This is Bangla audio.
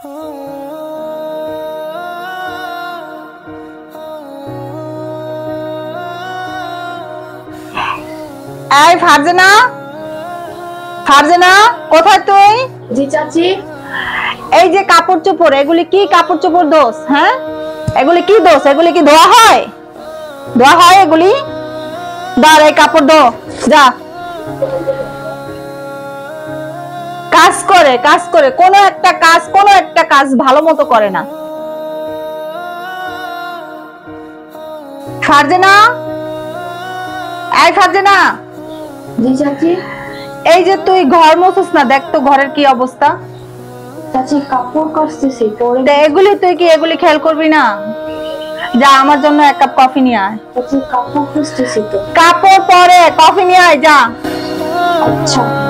फारजाना फारजाना कोথায় তুই? জি চাচি। এই যে কাপড় চোপড়, এগুলি কি কাপড় চোপড় দোষ? হ্যাঁ, এগুলি কি দোষ? এগুলি কি ধোয়া হয়? ধোয়া হয় এগুলি? দাঁড়া, এই কাপড় ধো, যা কাজ করে, কাজ করে, কোনো একটা কাজ ভালো মতো করে না। ফারজানা, এই ফারজানা। জি চাচি। এই যে তুই ঘর মোছস না, দেখ তো ঘরের কি অবস্থা। চাচি কাপড় কাচতেছি, পরে এগুলি তুই কি এগুলি খেয়াল করবি না? যা আমার জন্য এক কাপ কফি নিয়ে আয়। চাচি কাপড় কাচতেছি তো। কাপড় পরে কফি নিয়ে আয়, যা। আচ্ছা।